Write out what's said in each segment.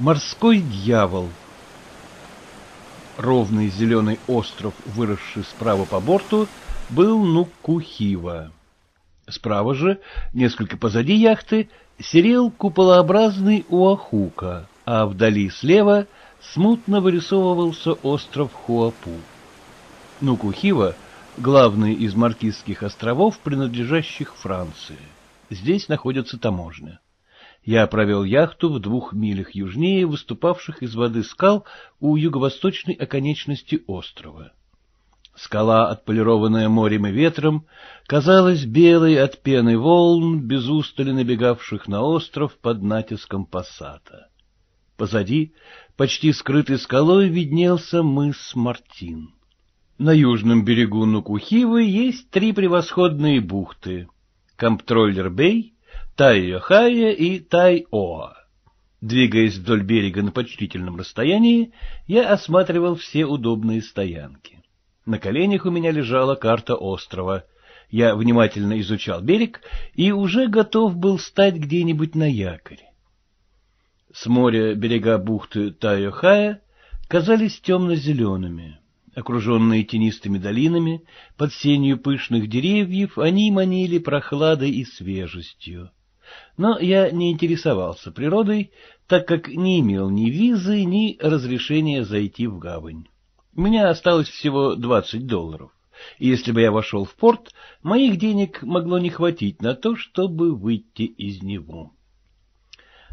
Морской дьявол. Ровный зеленый остров, выросший справа по борту, был Нукухива. Справа же, несколько позади яхты, серел куполообразный Уахука, а вдали слева смутно вырисовывался остров Хуапу. Нукухива — главный из Маркизских островов, принадлежащих Франции. Здесь находится таможня. Я провел яхту в 2 милях южнее выступавших из воды скал у юго-восточной оконечности острова. Скала, отполированная морем и ветром, казалась белой от пены волн, без устали набегавших на остров под натиском пассата. Позади, почти скрытой скалой, виднелся мыс Мартин. На южном берегу Нукухивы есть 3 превосходные бухты — Комптроллер-бэй, Тайохая и Тайоа. Двигаясь вдоль берега на почтительном расстоянии, я осматривал все удобные стоянки. На коленях у меня лежала карта острова. Я внимательно изучал берег и уже готов был стать где-нибудь на якорь. С моря берега бухты Тайохая казались темно-зелеными. Окруженные тенистыми долинами, под сенью пышных деревьев, они манили прохладой и свежестью. Но я не интересовался природой, так как не имел ни визы, ни разрешения зайти в гавань. У меня осталось всего $20, и если бы я вошел в порт, моих денег могло не хватить на то, чтобы выйти из него.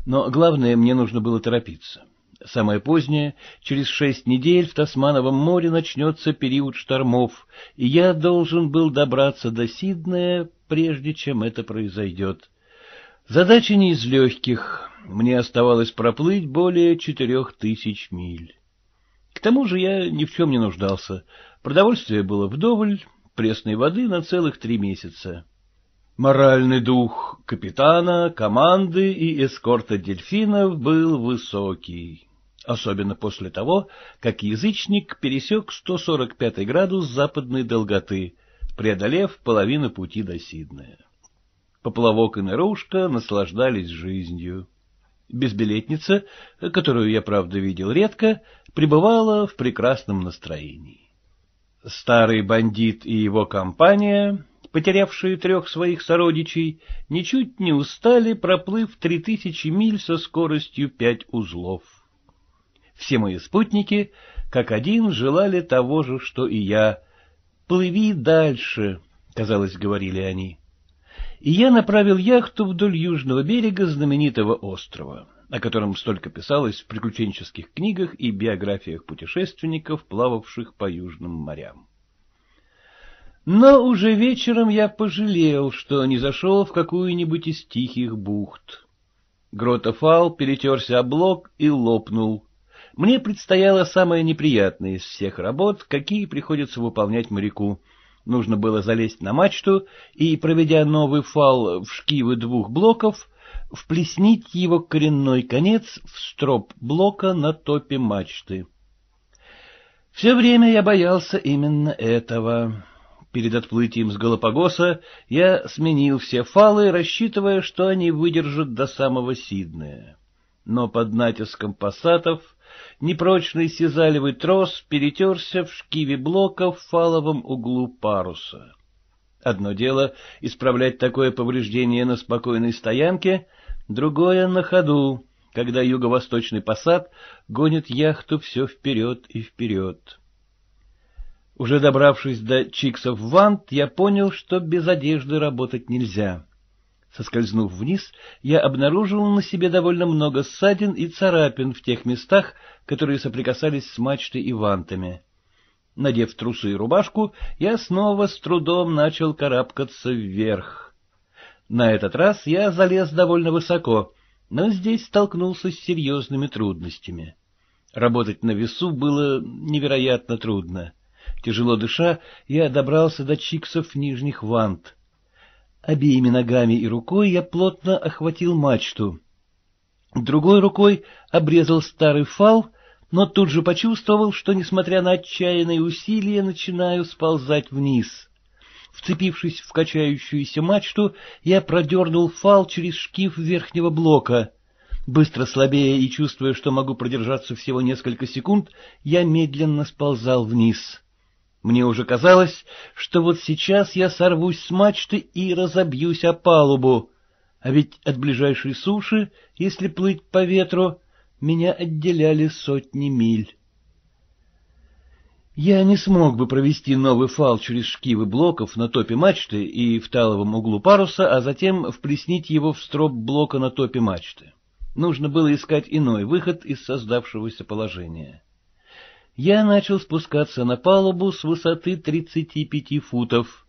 Но главное, мне нужно было торопиться. Самое позднее, через 6 недель в Тасмановом море начнется период штормов, и я должен был добраться до Сиднея, прежде чем это произойдет. Задача не из легких, мне оставалось проплыть более 4000 миль. К тому же я ни в чем не нуждался, продовольствие было вдоволь, пресной воды на целых 3 месяца. Моральный дух капитана, команды и эскорта дельфинов был высокий. Особенно после того, как язычник пересек 145 градус западной долготы, преодолев половину пути до Сиднея. Поплавок и наружка наслаждались жизнью. Безбилетница, которую я, правда, видел редко, пребывала в прекрасном настроении. Старый бандит и его компания, потерявшие 3 своих сородичей, ничуть не устали, проплыв 3000 миль со скоростью 5 узлов. Все мои спутники, как один, желали того же, что и я. «Плыви дальше», — казалось, говорили они. И я направил яхту вдоль южного берега знаменитого острова, о котором столько писалось в приключенческих книгах и биографиях путешественников, плававших по южным морям. Но уже вечером я пожалел, что не зашел в какую-нибудь из тихих бухт. Гротофал перетерся об блок и лопнул. Мне предстояла самая неприятная из всех работ, какие приходится выполнять моряку. Нужно было залезть на мачту и, проведя новый фал в шкивы 2 блоков, вплеснить его коренной конец в строп блока на топе мачты. Все время я боялся именно этого. Перед отплытием с Галапагоса я сменил все фалы, рассчитывая, что они выдержат до самого Сиднея. Но под натиском пассатов непрочный сизалевый трос перетерся в шкиве блока в фаловом углу паруса. Одно дело исправлять такое повреждение на спокойной стоянке, другое — на ходу, когда юго-восточный пассат гонит яхту все вперед и вперед. Уже добравшись до Чиксов-Вант, я понял, что без одежды работать нельзя. Соскользнув вниз, я обнаружил на себе довольно много ссадин и царапин в тех местах, которые соприкасались с мачтой и вантами. Надев трусы и рубашку, я снова с трудом начал карабкаться вверх. На этот раз я залез довольно высоко, но здесь столкнулся с серьезными трудностями. Работать на весу было невероятно трудно. Тяжело дыша, я добрался до чиксов нижних вант. Обеими ногами и рукой я плотно охватил мачту. Другой рукой обрезал старый фал, но тут же почувствовал, что, несмотря на отчаянные усилия, начинаю сползать вниз. Вцепившись в качающуюся мачту, я продернул фал через шкив верхнего блока. Быстро слабея и чувствуя, что могу продержаться всего несколько секунд, я медленно сползал вниз. Мне уже казалось, что вот сейчас я сорвусь с мачты и разобьюсь о палубу, а ведь от ближайшей суши, если плыть по ветру, меня отделяли сотни миль. Я не смог бы провести новый фал через шкивы блоков на топе мачты и в таловом углу паруса, а затем вплеснить его в строп блока на топе мачты. Нужно было искать иной выход из создавшегося положения. Я начал спускаться на палубу с высоты 35 футов.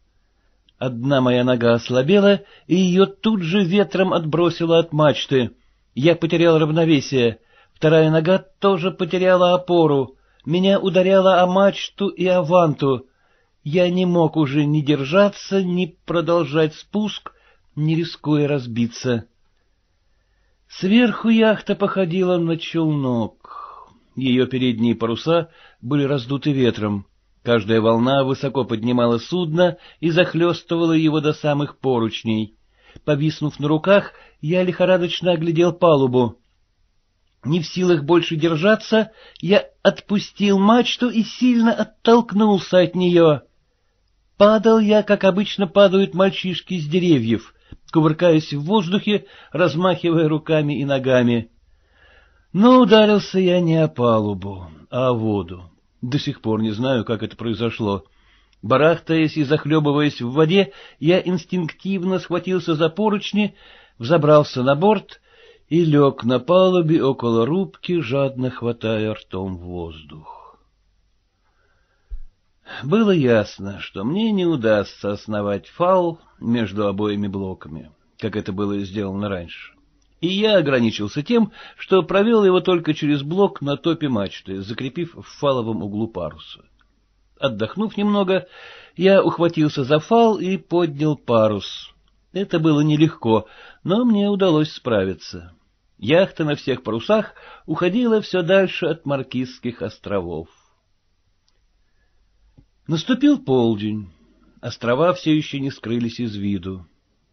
Одна моя нога ослабела, и ее тут же ветром отбросило от мачты. Я потерял равновесие, вторая нога тоже потеряла опору, меня ударяло о мачту и о ванту. Я не мог уже ни держаться, ни продолжать спуск, не рискуя разбиться. Сверху яхта походила на челнок. Ее передние паруса были раздуты ветром. Каждая волна высоко поднимала судно и захлестывала его до самых поручней. Повиснув на руках, я лихорадочно оглядел палубу. Не в силах больше держаться, я отпустил мачту и сильно оттолкнулся от нее. Падал я, как обычно падают мальчишки с деревьев, кувыркаясь в воздухе, размахивая руками и ногами. Но ударился я не о палубу, а о воду. До сих пор не знаю, как это произошло. Барахтаясь и захлебываясь в воде, я инстинктивно схватился за поручни, взобрался на борт и лег на палубе около рубки, жадно хватая ртом воздух. Было ясно, что мне не удастся основать фал между обоими блоками, как это было сделано раньше. И я ограничился тем, что провел его только через блок на топе мачты, закрепив в фаловом углу паруса. Отдохнув немного, я ухватился за фал и поднял парус. Это было нелегко, но мне удалось справиться. Яхта на всех парусах уходила все дальше от Маркизских островов. Наступил полдень. Острова все еще не скрылись из виду.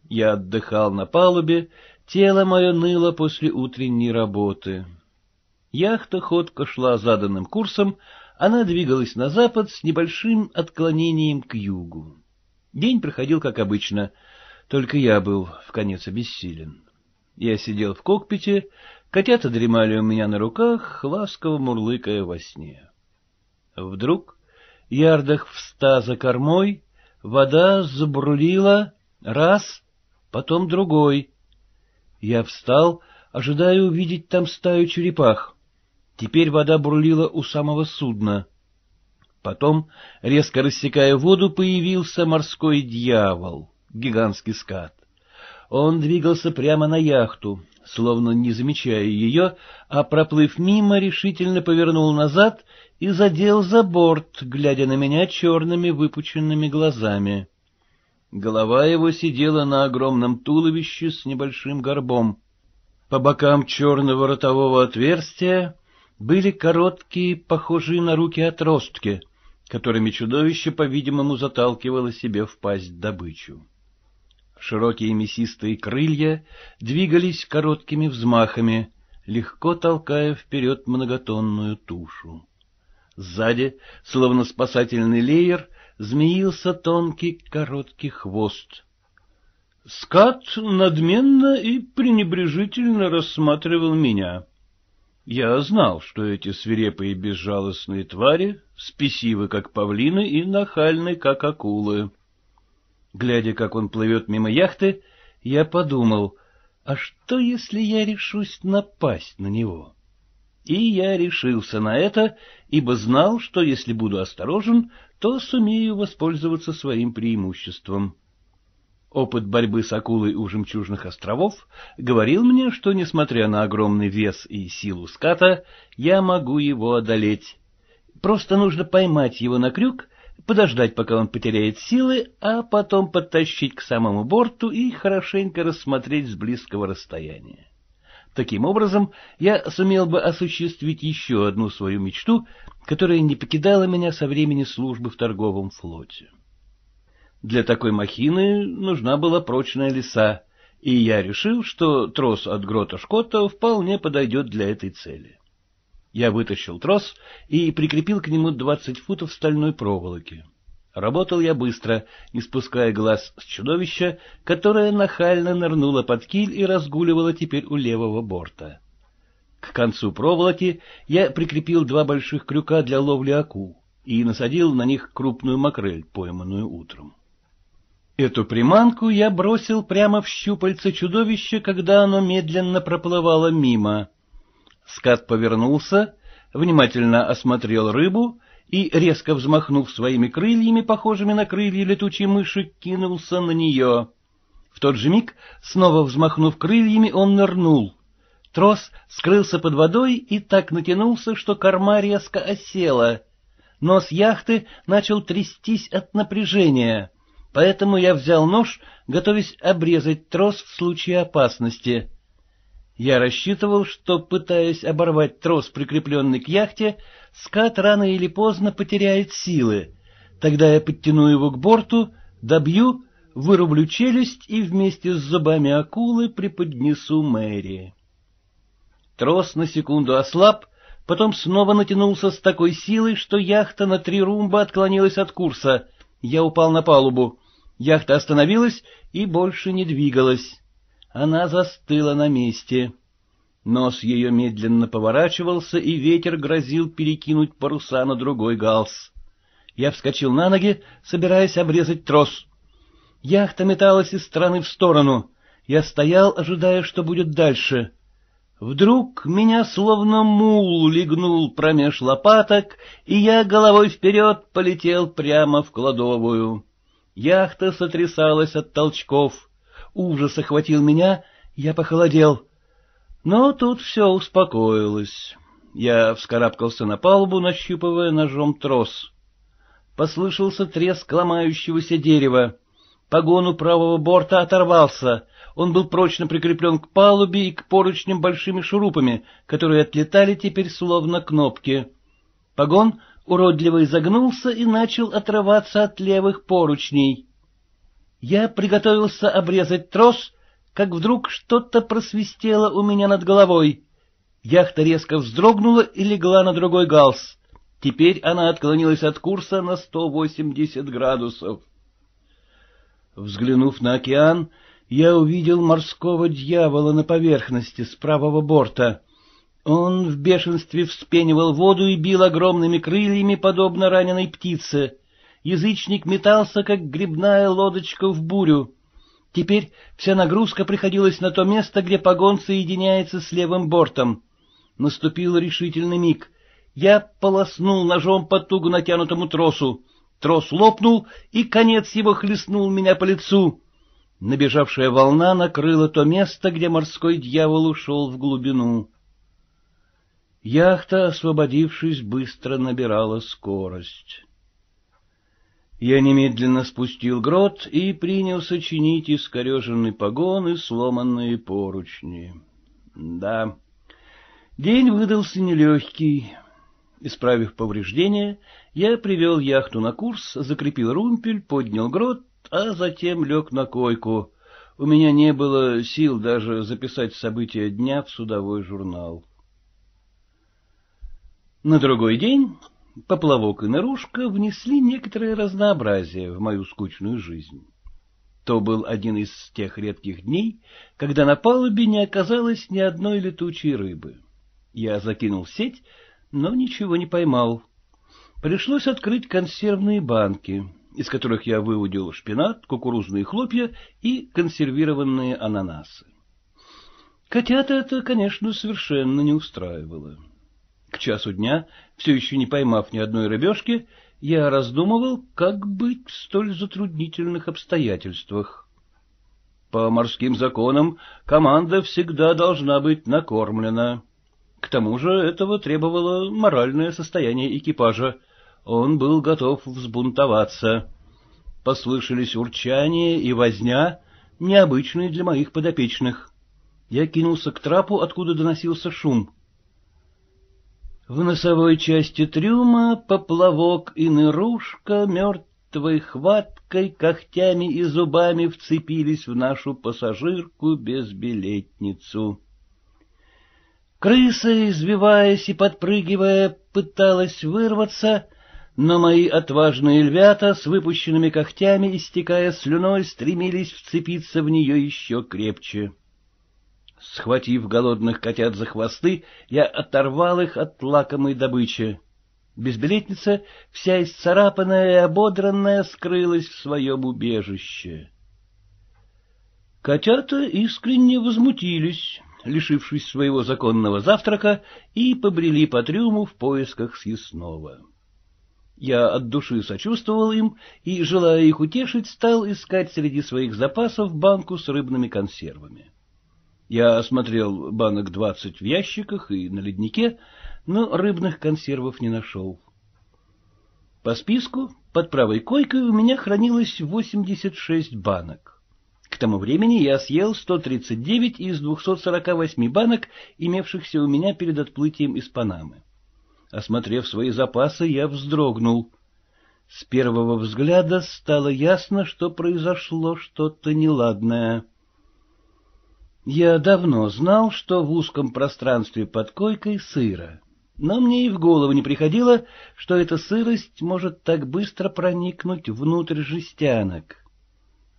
Я отдыхал на палубе, тело мое ныло после утренней работы. Яхта ходко шла заданным курсом, она двигалась на запад с небольшим отклонением к югу. День проходил как обычно, только я был вконец обессилен. Я сидел в кокпите, котята дремали у меня на руках, ласково мурлыкая во сне. Вдруг, ярдах в 100 за кормой, вода забурлила раз, потом другой. Я встал, ожидая увидеть там стаю черепах. Теперь вода бурлила у самого судна. Потом, резко рассекая воду, появился морской дьявол, гигантский скат. Он двигался прямо на яхту, словно не замечая ее, а, проплыв мимо, решительно повернул назад и задел за борт, глядя на меня черными выпученными глазами. Голова его сидела на огромном туловище с небольшим горбом. По бокам черного ротового отверстия были короткие, похожие на руки отростки, которыми чудовище, по-видимому, заталкивало себе в пасть добычу. Широкие мясистые крылья двигались короткими взмахами, легко толкая вперед многотонную тушу. Сзади, словно спасательный леер, змеился тонкий короткий хвост. Скат надменно и пренебрежительно рассматривал меня. Я знал, что эти свирепые безжалостные твари спесивы, как павлины, и нахальны, как акулы. Глядя, как он плывет мимо яхты, я подумал, а что, если я решусь напасть на него? И я решился на это, ибо знал, что если буду осторожен, то сумею воспользоваться своим преимуществом. Опыт борьбы с акулой у Жемчужных островов говорил мне, что, несмотря на огромный вес и силу ската, я могу его одолеть. Просто нужно поймать его на крюк, подождать, пока он потеряет силы, а потом подтащить к самому борту и хорошенько рассмотреть с близкого расстояния. Таким образом, я сумел бы осуществить еще одну свою мечту, которая не покидала меня со времени службы в торговом флоте. Для такой махины нужна была прочная леса, и я решил, что трос от грота Шкотта вполне подойдет для этой цели. Я вытащил трос и прикрепил к нему 20 футов стальной проволоки. Работал я быстро, не спуская глаз с чудовища, которое нахально нырнуло под киль и разгуливало теперь у левого борта. К концу проволоки я прикрепил 2 больших крюка для ловли акул и насадил на них крупную макрель, пойманную утром. Эту приманку я бросил прямо в щупальце чудовища, когда оно медленно проплывало мимо. Скат повернулся, внимательно осмотрел рыбу и, резко взмахнув своими крыльями, похожими на крылья летучей мыши, кинулся на нее. В тот же миг, снова взмахнув крыльями, он нырнул. Трос скрылся под водой и так натянулся, что корма резко осела. Нос яхты начал трястись от напряжения, поэтому я взял нож, готовясь обрезать трос в случае опасности. Я рассчитывал, что, пытаясь оборвать трос, прикрепленный к яхте, скат рано или поздно потеряет силы. Тогда я подтяну его к борту, добью, вырублю челюсть и вместе с зубами акулы преподнесу Мэри. Трос на секунду ослаб, потом снова натянулся с такой силой, что яхта на 3 румба отклонилась от курса. Я упал на палубу. Яхта остановилась и больше не двигалась. Она застыла на месте. Нос ее медленно поворачивался, и ветер грозил перекинуть паруса на другой галс. Я вскочил на ноги, собираясь обрезать трос. Яхта металась из стороны в сторону. Я стоял, ожидая, что будет дальше. Вдруг меня словно мул легнул промеж лопаток, и я головой вперед полетел прямо в кладовую. Яхта сотрясалась от толчков. Ужас охватил меня, я похолодел. Но тут все успокоилось. Я вскарабкался на палубу, нащупывая ножом трос. Послышался треск ломающегося дерева. Погон у правого борта оторвался. Он был прочно прикреплен к палубе и к поручням большими шурупами, которые отлетали теперь словно кнопки. Погон уродливо изогнулся и начал отрываться от левых поручней. Я приготовился обрезать трос, как вдруг что-то просвистело у меня над головой. Яхта резко вздрогнула и легла на другой галс. Теперь она отклонилась от курса на 180 градусов. Взглянув на океан, я увидел морского дьявола на поверхности с правого борта. Он в бешенстве вспенивал воду и бил огромными крыльями, подобно раненой птице. Язычник метался, как грибная лодочка в бурю. Теперь вся нагрузка приходилась на то место, где погон соединяется с левым бортом. Наступил решительный миг. Я полоснул ножом по туго натянутому тросу. Трос лопнул, и конец его хлестнул меня по лицу. Набежавшая волна накрыла то место, где морской дьявол ушел в глубину. Яхта, освободившись, быстро набирала скорость. Я немедленно спустил грот и принялся чинить искореженный погон и сломанные поручни. Да, день выдался нелегкий. Исправив повреждения, я привел яхту на курс, закрепил румпель, поднял грот, а затем лег на койку. У меня не было сил даже записать события дня в судовой журнал. На другой день поплавок и наружка внесли некоторое разнообразие в мою скучную жизнь. То был один из тех редких дней, когда на палубе не оказалось ни одной летучей рыбы. Я закинул сеть, но ничего не поймал. Пришлось открыть консервные банки, из которых я выудил шпинат, кукурузные хлопья и консервированные ананасы. Котята это, конечно, совершенно не устраивало. К часу дня, все еще не поймав ни одной рыбешки, я раздумывал, как быть в столь затруднительных обстоятельствах. По морским законам команда всегда должна быть накормлена. К тому же этого требовало моральное состояние экипажа. Он был готов взбунтоваться. Послышались урчание и возня, необычные для моих подопечных. Я кинулся к трапу, откуда доносился шум. В носовой части трюма поплавок и нырушка мертвым мертвой хваткой, когтями и зубами вцепились в нашу пассажирку-безбилетницу. Крыса, извиваясь и подпрыгивая, пыталась вырваться, но мои отважные львята с выпущенными когтями, истекая слюной, стремились вцепиться в нее еще крепче. Схватив голодных котят за хвосты, я оторвал их от лакомой добычи. Безбилетница, вся исцарапанная и ободранная, скрылась в своем убежище. Котята искренне возмутились, лишившись своего законного завтрака, и побрели по трюму в поисках съестного. Я от души сочувствовал им и, желая их утешить, стал искать среди своих запасов банку с рыбными консервами. Я осмотрел банок 20 в ящиках и на леднике, но рыбных консервов не нашел. По списку под правой койкой у меня хранилось 86 банок. К тому времени я съел 139 из 248 банок, имевшихся у меня перед отплытием из Панамы. Осмотрев свои запасы, я вздрогнул. С первого взгляда стало ясно, что произошло что-то неладное. Я давно знал, что в узком пространстве под койкой сыро, но мне и в голову не приходило, что эта сырость может так быстро проникнуть внутрь жестянок.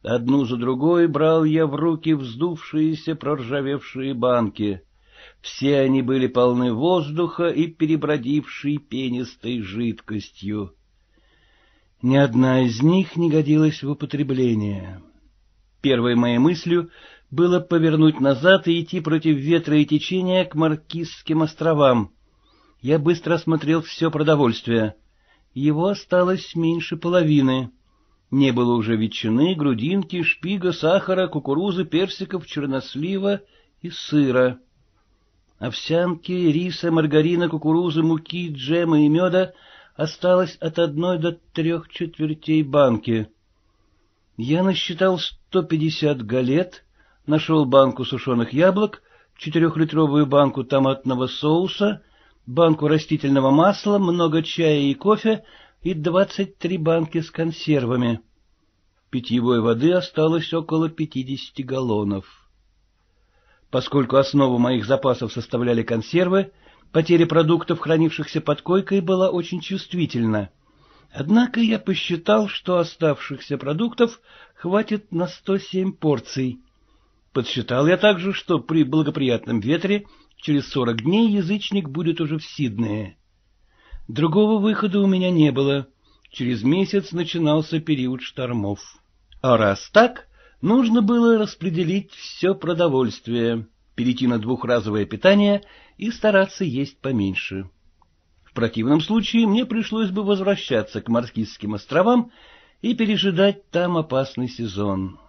Одну за другой брал я в руки вздувшиеся проржавевшие банки. Все они были полны воздуха и перебродившей пенистой жидкостью. Ни одна из них не годилась в употребление. Первой моей мыслью было повернуть назад и идти против ветра и течения к Маркизским островам. Я быстро осмотрел все продовольствие. Его осталось меньше половины. Не было уже ветчины, грудинки, шпига, сахара, кукурузы, персиков, чернослива и сыра. Овсянки, риса, маргарина, кукурузы, муки, джема и меда осталось от 1 до 3 четвертей банки. Я насчитал 150 галет, нашел банку сушеных яблок, 4-литровую банку томатного соуса, банку растительного масла, много чая и кофе и 23 банки с консервами. Питьевой воды осталось около 50 галлонов. Поскольку основу моих запасов составляли консервы, потеря продуктов, хранившихся под койкой, была очень чувствительна. Однако я посчитал, что оставшихся продуктов хватит на 107 порций. Подсчитал я также, что при благоприятном ветре через 40 дней язычник будет уже в Сиднее. Другого выхода у меня не было. Через месяц начинался период штормов. А раз так... нужно было распределить все продовольствие, перейти на двухразовое питание и стараться есть поменьше. В противном случае мне пришлось бы возвращаться к Маркизским островам и пережидать там опасный сезон.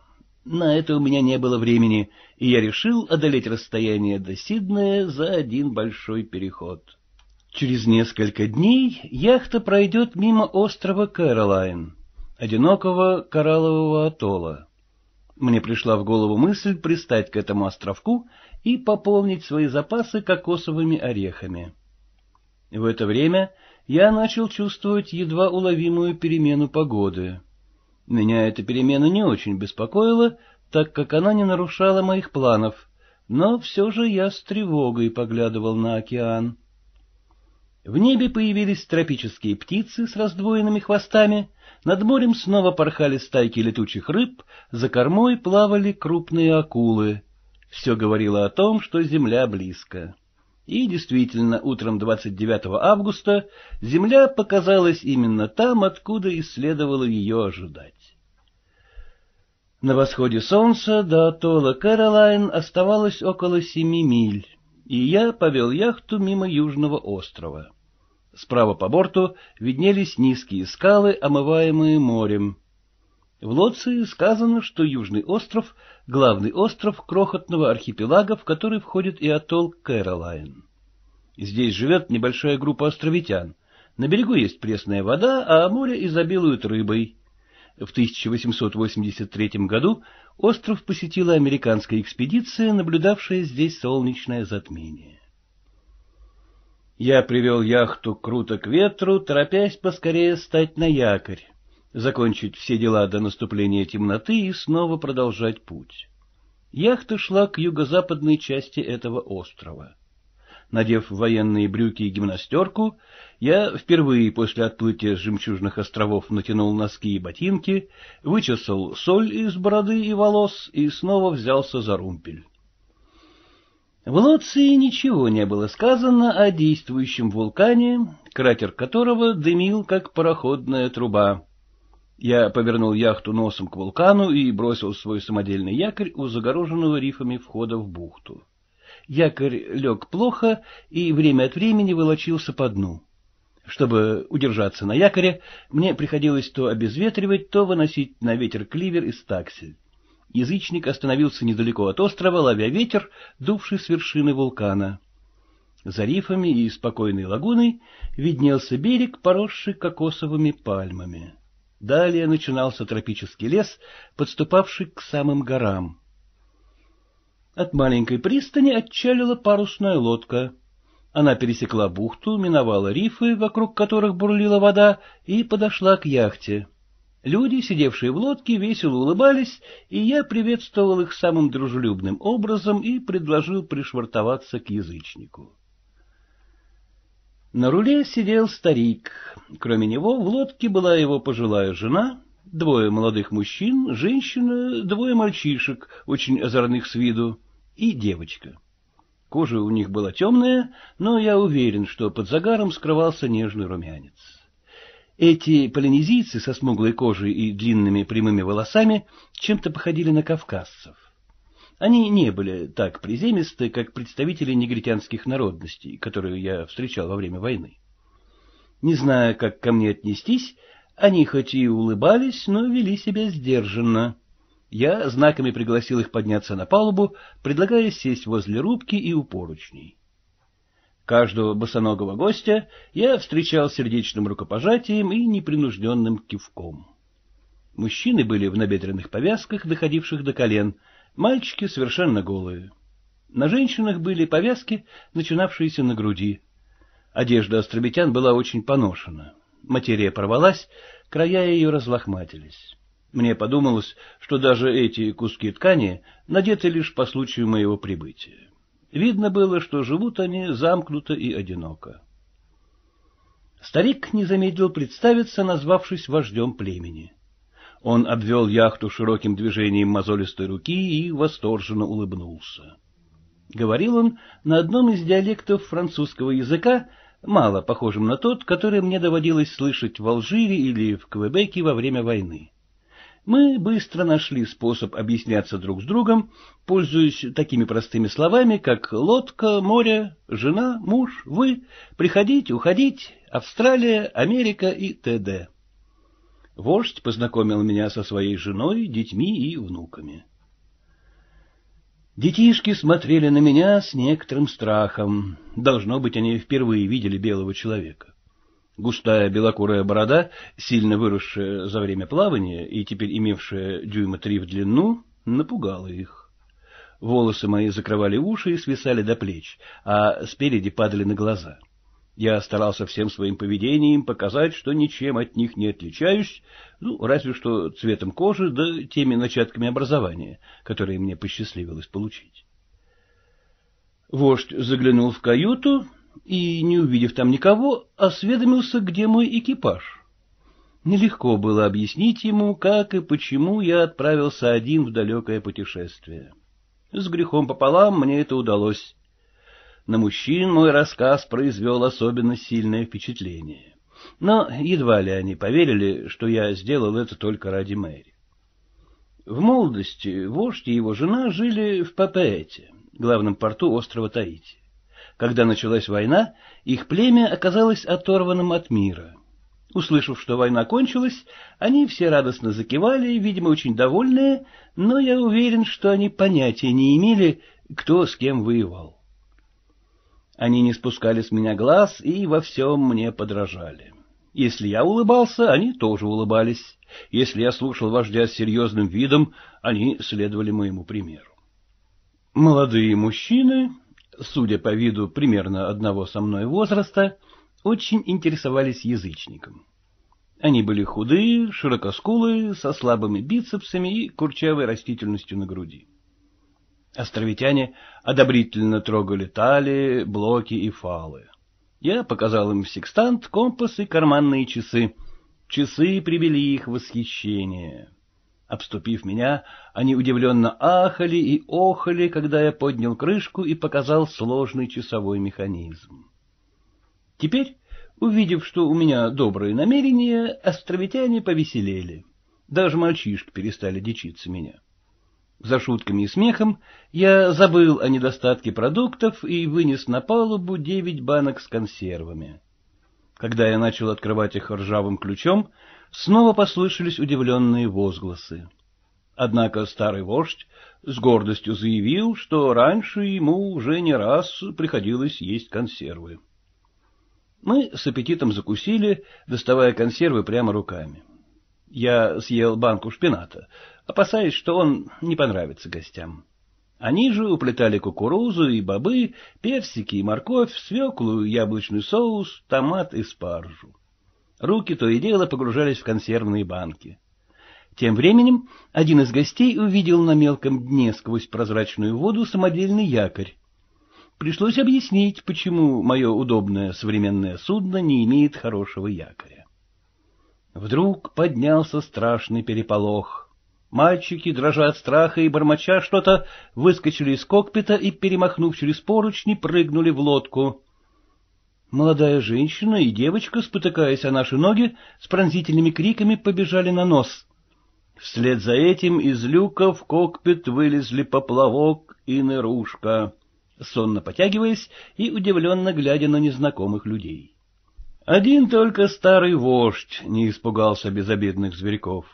На это у меня не было времени, и я решил одолеть расстояние до Сиднея за один большой переход. Через несколько дней яхта пройдет мимо острова Кэролайн, одинокого кораллового атолла. Мне пришла в голову мысль пристать к этому островку и пополнить свои запасы кокосовыми орехами. В это время я начал чувствовать едва уловимую перемену погоды. Меня эта перемена не очень беспокоила, так как она не нарушала моих планов, но все же я с тревогой поглядывал на океан. В небе появились тропические птицы с раздвоенными хвостами, над морем снова порхали стайки летучих рыб, за кормой плавали крупные акулы. Все говорило о том, что земля близко. И действительно, утром 29 августа земля показалась именно там, откуда и следовало ее ожидать. На восходе солнца до атолла Кэролайн оставалось около 7 миль, и я повел яхту мимо южного острова. Справа по борту виднелись низкие скалы, омываемые морем. В Лоции сказано, что южный остров — главный остров крохотного архипелага, в который входит и атолл Кэролайн. Здесь живет небольшая группа островитян. На берегу есть пресная вода, а море изобилует рыбой. В 1883 году остров посетила американская экспедиция, наблюдавшая здесь солнечное затмение. Я привел яхту круто к ветру, торопясь поскорее стать на якорь. закончить все дела до наступления темноты и снова продолжать путь. Яхта шла к юго-западной части этого острова. Надев военные брюки и гимнастерку, я впервые после отплытия с Жемчужных островов натянул носки и ботинки, вычесал соль из бороды и волос и снова взялся за румпель. В Лоции ничего не было сказано о действующем вулкане, кратер которого дымил, как пароходная труба. Я повернул яхту носом к вулкану и бросил свой самодельный якорь у загороженного рифами входа в бухту. Якорь лег плохо и время от времени волочился по дну. Чтобы удержаться на якоре, мне приходилось то обезветривать, то выносить на ветер кливер и стаксель. Язычник остановился недалеко от острова, ловя ветер, дувший с вершины вулкана. За рифами и спокойной лагуной виднелся берег, поросший кокосовыми пальмами. Далее начинался тропический лес, подступавший к самым горам. От маленькой пристани отчалила парусная лодка. Она пересекла бухту, миновала рифы, вокруг которых бурлила вода, и подошла к яхте. Люди, сидевшие в лодке, весело улыбались, и я приветствовал их самым дружелюбным образом и предложил пришвартоваться к язычнику. На руле сидел старик. Кроме него в лодке была его пожилая жена, двое молодых мужчин, женщина, двое мальчишек, очень озорных с виду, и девочка. Кожа у них была темная, но я уверен, что под загаром скрывался нежный румянец. Эти полинезийцы со смуглой кожей и длинными прямыми волосами чем-то походили на кавказцев. Они не были так приземисты, как представители негритянских народностей, которые я встречал во время войны. Не зная, как ко мне отнестись, они хоть и улыбались, но вели себя сдержанно. Я знаками пригласил их подняться на палубу, предлагая сесть возле рубки и у поручней. Каждого босоногого гостя я встречал сердечным рукопожатием и непринужденным кивком. Мужчины были в набедренных повязках, доходивших до колен, мальчики совершенно голые. На женщинах были повязки, начинавшиеся на груди. Одежда островитян была очень поношена. Материя порвалась, края ее разлохматились. Мне подумалось, что даже эти куски ткани надеты лишь по случаю моего прибытия. Видно было, что живут они замкнуто и одиноко. Старик не замедлил представиться, назвавшись вождем племени. Он обвел яхту широким движением мозолистой руки и восторженно улыбнулся. Говорил он на одном из диалектов французского языка, мало похожем на тот, который мне доводилось слышать в Алжире или в Квебеке во время войны. Мы быстро нашли способ объясняться друг с другом, пользуясь такими простыми словами, как лодка, море, жена, муж, вы, приходить, уходить, Австралия, Америка и т.д. Вождь познакомил меня со своей женой, детьми и внуками. Детишки смотрели на меня с некоторым страхом. Должно быть, они впервые видели белого человека. Густая белокурая борода, сильно выросшая за время плавания и теперь имевшая 3 дюйма в длину, напугала их. Волосы мои закрывали уши и свисали до плеч, а спереди падали на глаза. Я старался всем своим поведением показать, что ничем от них не отличаюсь, ну, разве что цветом кожи да теми начатками образования, которые мне посчастливилось получить. Вождь заглянул в каюту и, не увидев там никого, осведомился, где мой экипаж. Нелегко было объяснить ему, как и почему я отправился один в далекое путешествие. С грехом пополам мне это удалось. На мужчин мой рассказ произвел особенно сильное впечатление. Но едва ли они поверили, что я сделал это только ради Мэри. В молодости вождь и его жена жили в Папеэте, главном порту острова Таити. Когда началась война, их племя оказалось оторванным от мира. Услышав, что война кончилась, они все радостно закивали, видимо, очень довольные, но я уверен, что они понятия не имели, кто с кем воевал. Они не спускали с меня глаз и во всем мне подражали. Если я улыбался, они тоже улыбались. Если я слушал вождя с серьезным видом, они следовали моему примеру. Молодые мужчины, судя по виду примерно одного со мной возраста, очень интересовались язычником. Они были худые, широкоскулые, со слабыми бицепсами и курчавой растительностью на груди. Островитяне одобрительно трогали тали, блоки и фалы. Я показал им секстант, компас и карманные часы. Часы привели их в восхищение. Обступив меня, они удивленно ахали и охали, когда я поднял крышку и показал сложный часовой механизм. Теперь, увидев, что у меня добрые намерения, островитяне повеселели. Даже мальчишки перестали дичиться меня. За шутками и смехом я забыл о недостатке продуктов и вынес на палубу 9 банок с консервами. Когда я начал открывать их ржавым ключом, снова послышались удивленные возгласы. Однако старый вождь с гордостью заявил, что раньше ему уже не раз приходилось есть консервы. Мы с аппетитом закусили, доставая консервы прямо руками. Я съел банку шпината, опасаясь, что он не понравится гостям. Они же уплетали кукурузу и бобы, персики и морковь, свеклу, яблочный соус, томат и спаржу. Руки то и дело погружались в консервные банки. Тем временем один из гостей увидел на мелком дне сквозь прозрачную воду самодельный якорь. Пришлось объяснить, почему мое удобное современное судно не имеет хорошего якоря. Вдруг поднялся страшный переполох. Мальчики, дрожа от страха и бормоча что-то, выскочили из кокпита и, перемахнув через поручни, прыгнули в лодку. Молодая женщина и девочка, спотыкаясь о наши ноги, с пронзительными криками побежали на нос. Вслед за этим из люка в кокпит вылезли поплавок и нырушка, сонно потягиваясь и удивленно глядя на незнакомых людей. Один только старый вождь не испугался безобидных зверьков.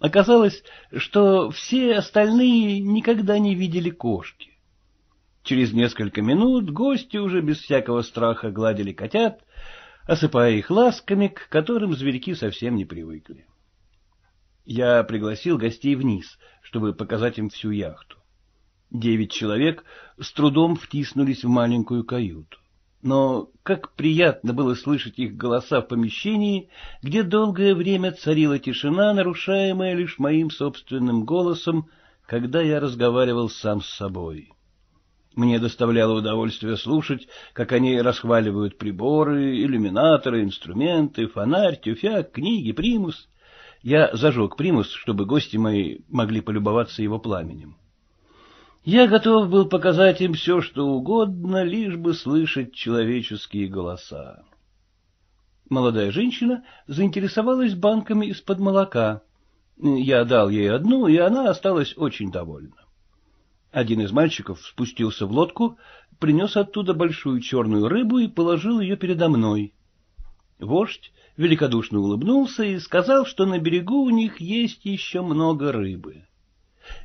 Оказалось, что все остальные никогда не видели кошки. Через несколько минут гости уже без всякого страха гладили котят, осыпая их ласками, к которым зверьки совсем не привыкли. Я пригласил гостей вниз, чтобы показать им всю яхту. 9 человек с трудом втиснулись в маленькую каюту. Но как приятно было слышать их голоса в помещении, где долгое время царила тишина, нарушаемая лишь моим собственным голосом, когда я разговаривал сам с собой. Мне доставляло удовольствие слушать, как они расхваливают приборы, иллюминаторы, инструменты, фонарь, тюфяк, книги, примус. Я зажег примус, чтобы гости мои могли полюбоваться его пламенем. Я готов был показать им все, что угодно, лишь бы слышать человеческие голоса. Молодая женщина заинтересовалась банками из-под молока. Я дал ей одну, и она осталась очень довольна. Один из мальчиков спустился в лодку, принес оттуда большую черную рыбу и положил ее передо мной. Вождь великодушно улыбнулся и сказал, что на берегу у них есть еще много рыбы.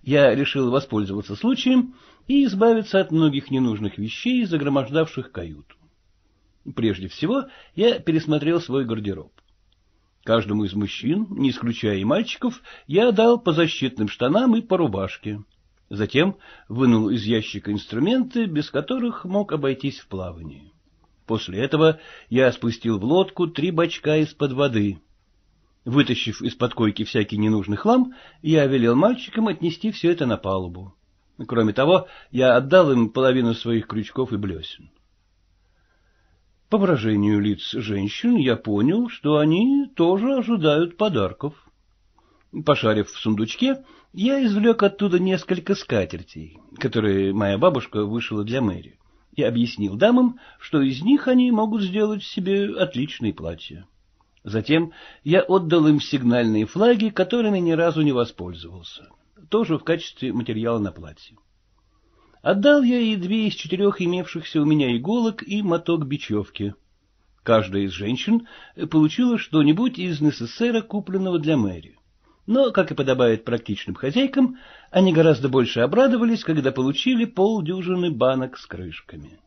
Я решил воспользоваться случаем и избавиться от многих ненужных вещей, загромождавших каюту. Прежде всего, я пересмотрел свой гардероб. Каждому из мужчин, не исключая и мальчиков, я дал по защитным штанам и по рубашке. Затем вынул из ящика инструменты, без которых мог обойтись в плавании. После этого я спустил в лодку 3 бачка из-под воды. Вытащив из-под койки всякий ненужный хлам, я велел мальчикам отнести все это на палубу. Кроме того, я отдал им половину своих крючков и блесен. По выражению лиц женщин я понял, что они тоже ожидают подарков. Пошарив в сундучке, я извлек оттуда несколько скатертей, которые моя бабушка вышила для Мэри, и объяснил дамам, что из них они могут сделать себе отличные платья. Затем я отдал им сигнальные флаги, которыми ни разу не воспользовался, тоже в качестве материала на платье. Отдал я и 2 из 4 имевшихся у меня иголок и моток бечевки. Каждая из женщин получила что-нибудь из несессера, купленного для Мэри. Но, как и подобает практичным хозяйкам, они гораздо больше обрадовались, когда получили полдюжины банок с крышками.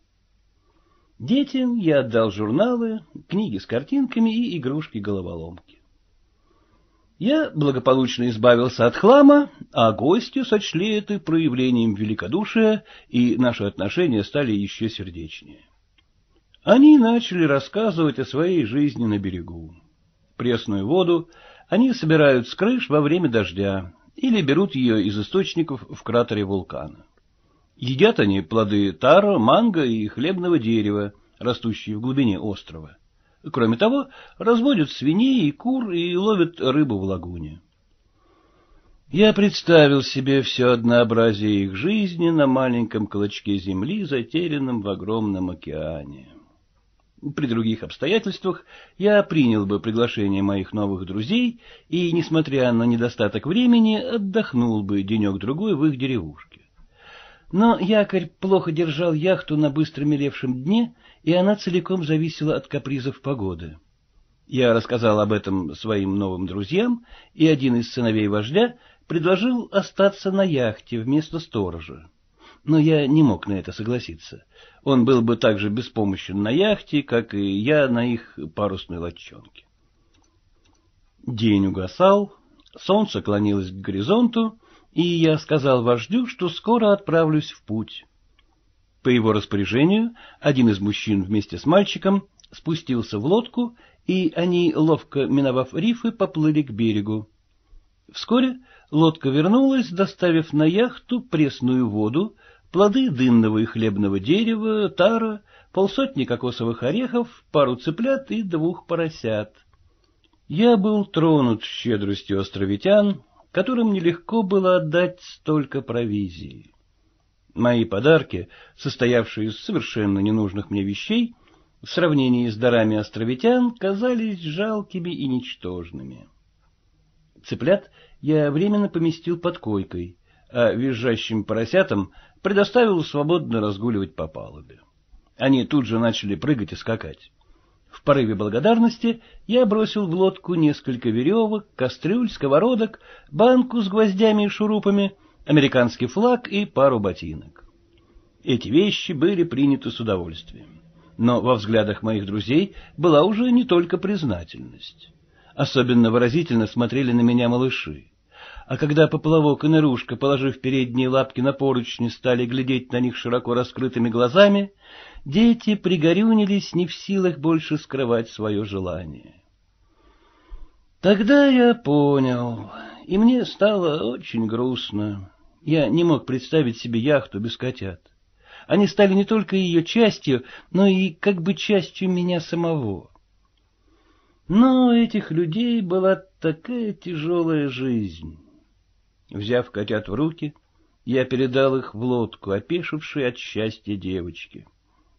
Детям я отдал журналы, книги с картинками и игрушки-головоломки. Я благополучно избавился от хлама, а гостю сочли это проявлением великодушия, и наши отношения стали еще сердечнее. Они начали рассказывать о своей жизни на берегу. пресную воду они собирают с крыш во время дождя или берут ее из источников в кратере вулкана. Едят они плоды таро, манго и хлебного дерева, растущие в глубине острова. Кроме того, разводят свиней и кур и ловят рыбу в лагуне. Я представил себе все однообразие их жизни на маленьком клочке земли, затерянном в огромном океане. При других обстоятельствах я принял бы приглашение моих новых друзей и, несмотря на недостаток времени, отдохнул бы денек-другой в их деревушке. Но якорь плохо держал яхту на быстро мелевшем дне, и она целиком зависела от капризов погоды. Я рассказал об этом своим новым друзьям, и один из сыновей вождя предложил остаться на яхте вместо сторожа. Но я не мог на это согласиться. Он был бы так же беспомощен на яхте, как и я на их парусной лодчонке. День угасал, солнце клонилось к горизонту, и я сказал вождю, что скоро отправлюсь в путь. По его распоряжению один из мужчин вместе с мальчиком спустился в лодку, и они, ловко миновав рифы, поплыли к берегу. Вскоре лодка вернулась, доставив на яхту пресную воду, плоды дынного и хлебного дерева, тара, полсотни кокосовых орехов, пару цыплят и 2 поросят. Я был тронут щедростью островитян, которым нелегко было отдать столько провизии. Мои подарки, состоявшие из совершенно ненужных мне вещей, в сравнении с дарами островитян казались жалкими и ничтожными. Цыплят я временно поместил под койкой, а визжащим поросятам предоставил свободно разгуливать по палубе. Они тут же начали прыгать и скакать. В порыве благодарности я бросил в лодку несколько веревок, кастрюль, сковородок, банку с гвоздями и шурупами, американский флаг и пару ботинок. Эти вещи были приняты с удовольствием, но во взглядах моих друзей была уже не только признательность. Особенно выразительно смотрели на меня малыши. А когда Поплавок и Нырушка, положив передние лапки на поручни, стали глядеть на них широко раскрытыми глазами, дети пригорюнились, не в силах больше скрывать свое желание. Тогда я понял, и мне стало очень грустно. Я не мог представить себе яхту без котят. Они стали не только ее частью, но и как бы частью меня самого. Но у этих людей была такая тяжелая жизнь. Взяв котят в руки, я передал их в лодку, опешившей от счастья девочки.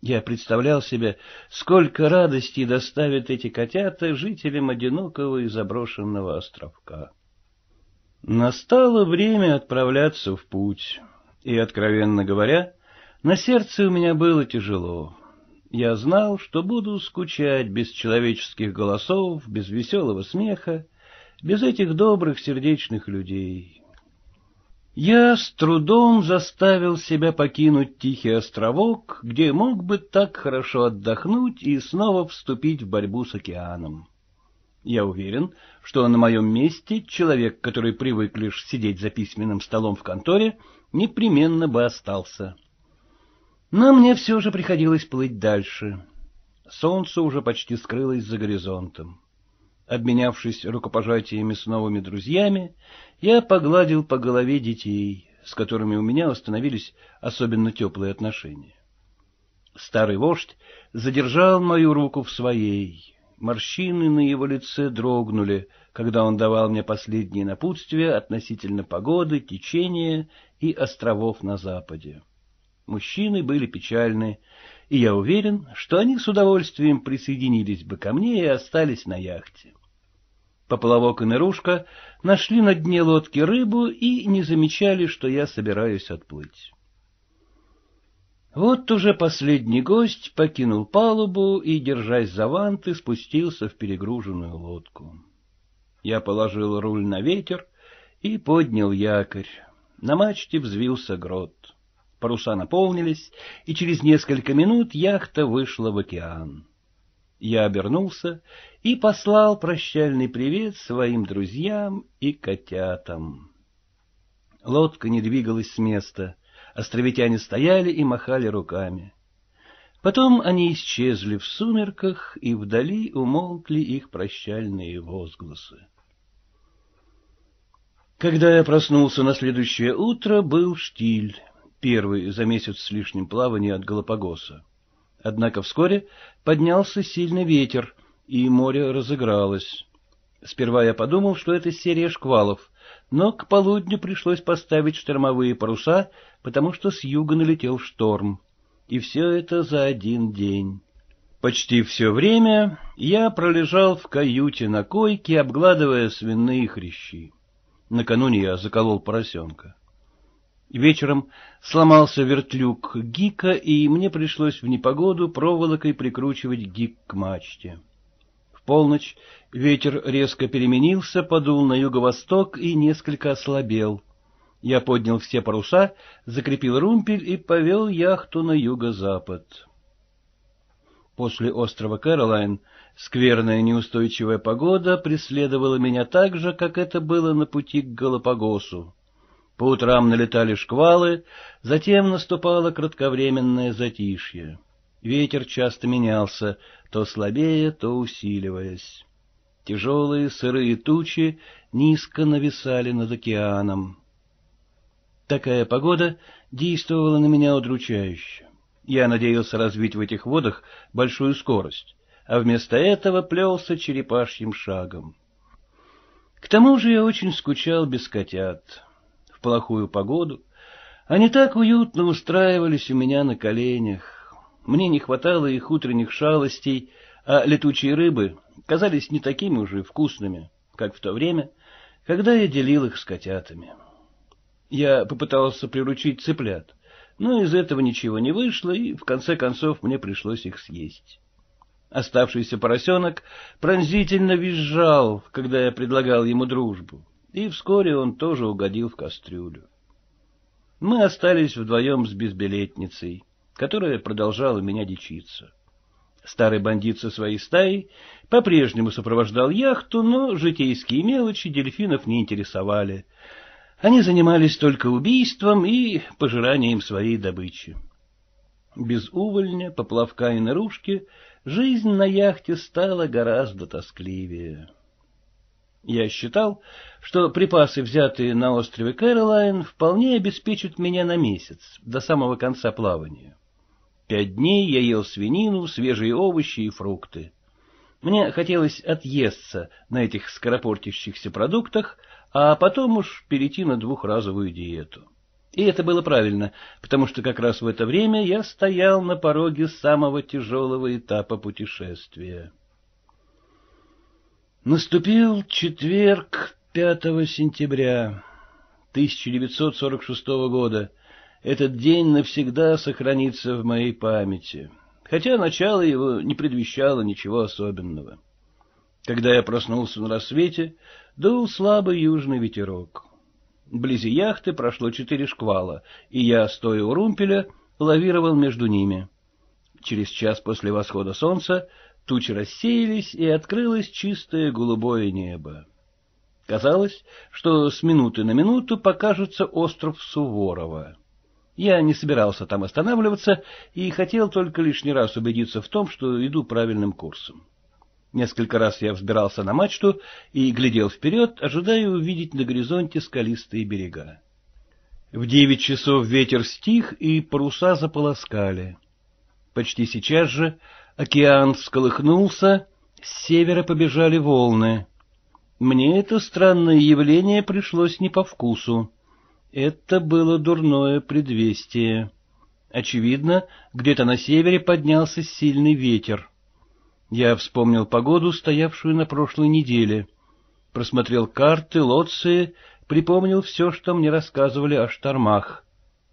Я представлял себе, сколько радости доставят эти котята жителям одинокого и заброшенного островка. Настало время отправляться в путь, и, откровенно говоря, на сердце у меня было тяжело. Я знал, что буду скучать без человеческих голосов, без веселого смеха, без этих добрых сердечных людей. Я с трудом заставил себя покинуть тихий островок, где мог бы так хорошо отдохнуть и снова вступить в борьбу с океаном. Я уверен, что на моем месте человек, который привык лишь сидеть за письменным столом в конторе, непременно бы остался. Но мне все же приходилось плыть дальше. Солнце уже почти скрылось за горизонтом. Обменявшись рукопожатиями с новыми друзьями, я погладил по голове детей, с которыми у меня установились особенно теплые отношения. Старый вождь задержал мою руку в своей. Морщины на его лице дрогнули, когда он давал мне последние напутствия относительно погоды, течения и островов на западе. Мужчины были печальны, и я уверен, что они с удовольствием присоединились бы ко мне и остались на яхте. Поплавок и Нырушка нашли на дне лодки рыбу и не замечали, что я собираюсь отплыть. Вот уже последний гость покинул палубу и, держась за ванты, спустился в перегруженную лодку. Я положил руль на ветер и поднял якорь. На мачте взвился грот. Паруса наполнились, и через несколько минут яхта вышла в океан. Я обернулся и послал прощальный привет своим друзьям и котятам. Лодка не двигалась с места, островитяне стояли и махали руками. Потом они исчезли в сумерках, и вдали умолкли их прощальные возгласы. Когда я проснулся на следующее утро, был штиль, первый за месяц с лишним плавания от Галапагоса. Однако вскоре поднялся сильный ветер, и море разыгралось. Сперва я подумал, что это серия шквалов, но к полудню пришлось поставить штормовые паруса, потому что с юга налетел шторм. И все это за один день. Почти все время я пролежал в каюте на койке, обгладывая свиные хрящи. Накануне я заколол поросенка. Вечером сломался вертлюг гика, и мне пришлось в непогоду проволокой прикручивать гик к мачте. В полночь ветер резко переменился, подул на юго-восток и несколько ослабел. Я поднял все паруса, закрепил румпель и повел яхту на юго-запад. После острова Кэролайн скверная неустойчивая погода преследовала меня так же, как это было на пути к Галапагосу. По утрам налетали шквалы, затем наступало кратковременное затишье. Ветер часто менялся, то слабее, то усиливаясь. Тяжелые сырые тучи низко нависали над океаном. Такая погода действовала на меня удручающе. Я надеялся развить в этих водах большую скорость, а вместо этого плелся черепашьим шагом. К тому же я очень скучал без котят. В плохую погоду они так уютно устраивались у меня на коленях. Мне не хватало их утренних шалостей, а летучие рыбы казались не такими уже вкусными, как в то время, когда я делил их с котятами. Я попытался приручить цыплят, но из этого ничего не вышло, и в конце концов мне пришлось их съесть. Оставшийся поросенок пронзительно визжал, когда я предлагал ему дружбу, и вскоре он тоже угодил в кастрюлю. Мы остались вдвоем с безбилетницей, которая продолжала меня дичиться. Старый бандит со своей стаей по-прежнему сопровождал яхту, но житейские мелочи дельфинов не интересовали. Они занимались только убийством и пожиранием своей добычи. Без увольня, поплавка и наружки жизнь на яхте стала гораздо тоскливее. Я считал, что припасы, взятые на острове Кэролайн, вполне обеспечат меня на месяц, до самого конца плавания. 5 дней я ел свинину, свежие овощи и фрукты. Мне хотелось отъесться на этих скоропортящихся продуктах, а потом уж перейти на двухразовую диету. И это было правильно, потому что как раз в это время я стоял на пороге самого тяжелого этапа путешествия. Наступил четверг, 5 сентября 1946 года. Этот день навсегда сохранится в моей памяти, хотя начало его не предвещало ничего особенного. Когда я проснулся на рассвете, дул слабый южный ветерок. Вблизи яхты прошло 4 шквала, и я, стоя у румпеля, лавировал между ними. Через час после восхода солнца тучи рассеялись, и открылось чистое голубое небо. Казалось, что с минуты на минуту покажется остров Суворова. Я не собирался там останавливаться и хотел только лишний раз убедиться в том, что иду правильным курсом. Несколько раз я взбирался на мачту и глядел вперед, ожидая увидеть на горизонте скалистые берега. В 9 часов ветер стих, и паруса заполоскали. Почти сейчас же океан всколыхнулся, с севера побежали волны. Мне это странное явление пришлось не по вкусу. Это было дурное предвестие. Очевидно, где-то на севере поднялся сильный ветер. Я вспомнил погоду, стоявшую на прошлой неделе, просмотрел карты, лоции, припомнил все, что мне рассказывали о штормах.